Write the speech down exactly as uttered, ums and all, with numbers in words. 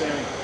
Sammy.